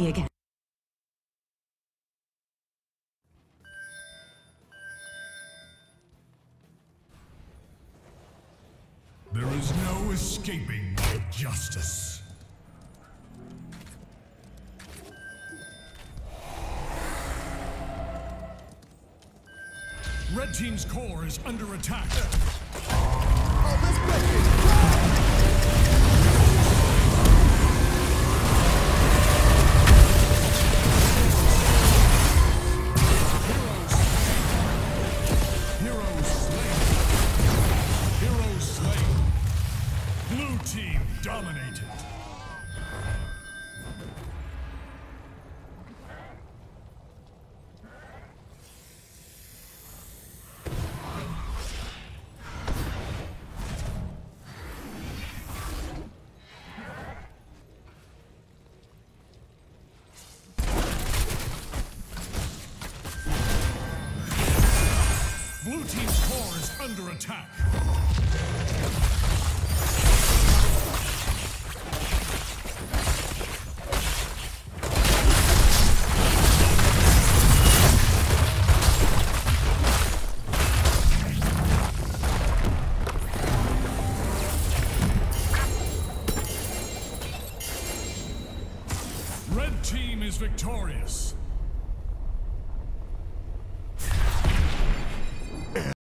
me again. There is no escaping my justice. Red Team's core is under attack. Blue Team's core is under attack. Red Team is victorious.